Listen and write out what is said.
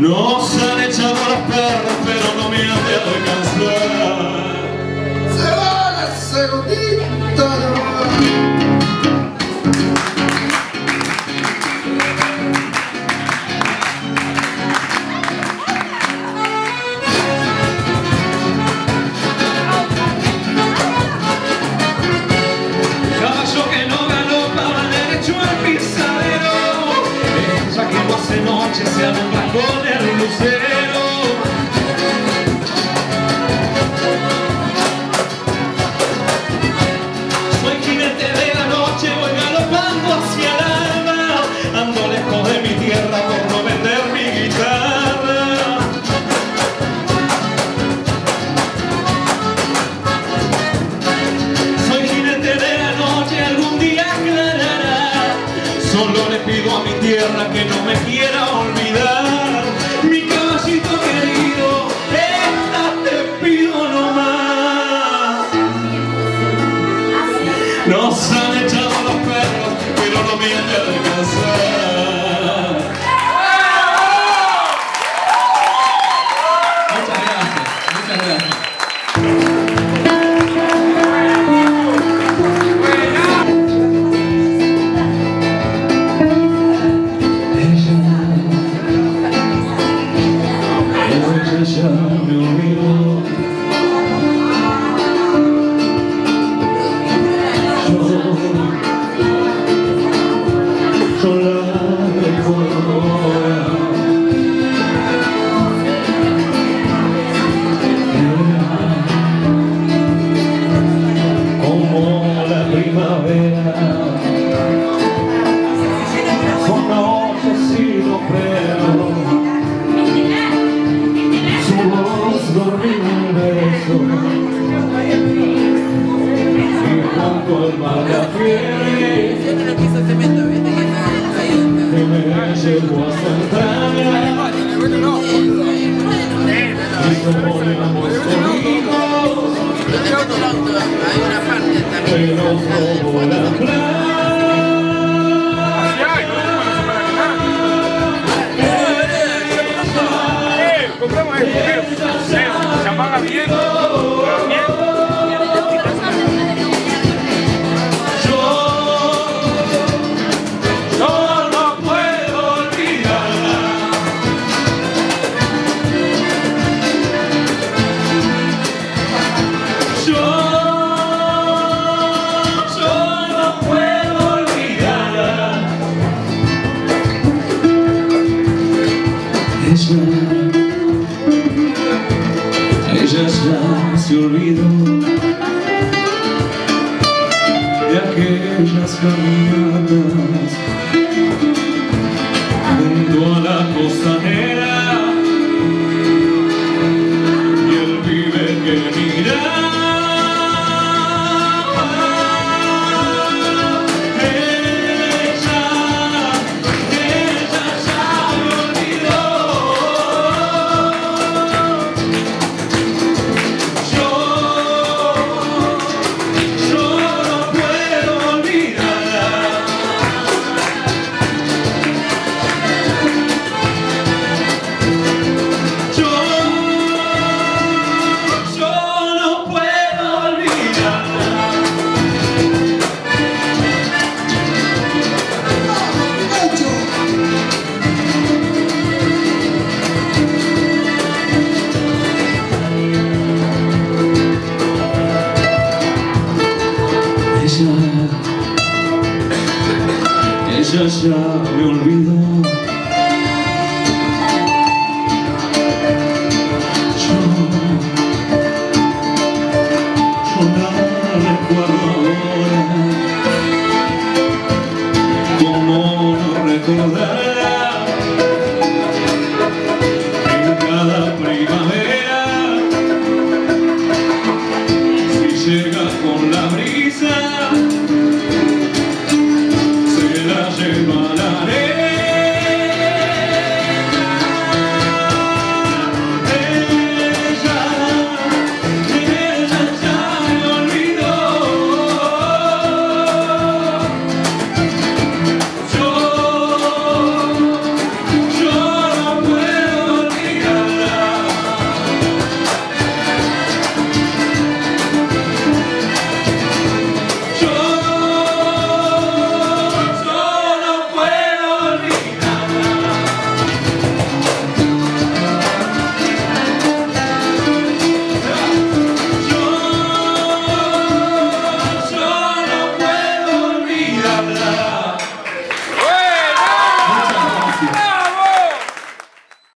Nos han echado a los perros, pero no me han de alcanzar. Se va la segundita de verdad. Se alumbra con el lucero. Soy jinete de la noche, voy galopando hacia el alma. Ando lejos de mi tierra por no vender mi guitarra. Soy jinete de la noche, algún día aclarará. Solo le pido a mi tierra que no me quiera olvidar. Mi caballito querido, esta te pido nomás. Nos han echado los perros, pero no me han de alcanzar. Muchas gracias, muchas Ya me olvidé.